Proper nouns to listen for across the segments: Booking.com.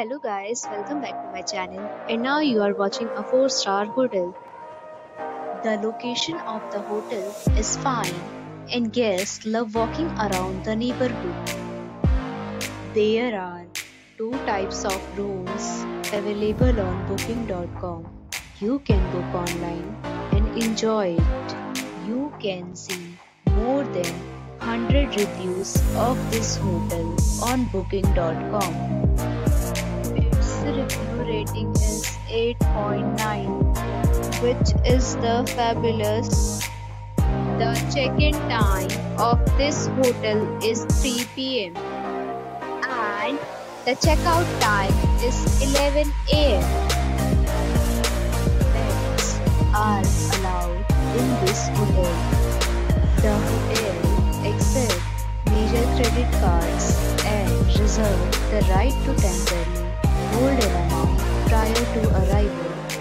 Hello guys, welcome back to my channel, and now you are watching a 4-star hotel. The location of the hotel is fine and guests love walking around the neighborhood. There are two types of rooms available on Booking.com. You can book online and enjoy it. You can see more than 100 reviews of this hotel on Booking.com. Review rating is 8.9, which is the fabulous. The check-in time of this hotel is 3 PM and the checkout time is 11 AM. Pets are allowed in this hotel. The hotel accepts major credit cards and reserves the right to temporarily hold an amount prior to arrival.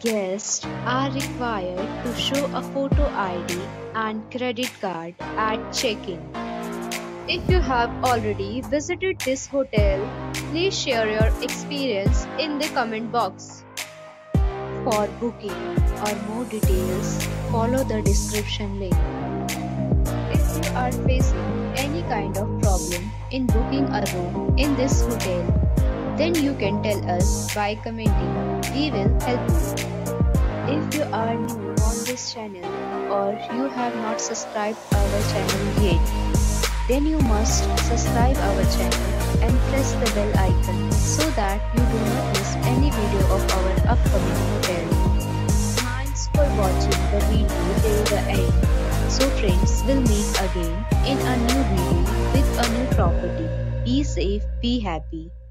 Guests are required to show a photo ID and credit card at check-in. If you have already visited this hotel, please share your experience in the comment box. For booking or more details, follow the description link. If you are facing any kind of problem in booking a room in this hotel, then you can tell us by commenting. We will help you. If you are new on this channel or you have not subscribed our channel yet, then you must subscribe our channel and press the bell icon so that you do not miss any video of our upcoming hotel. Thanks for watching the video till the end. So friends, we'll meet again in a new video with a new property. Be safe, be happy.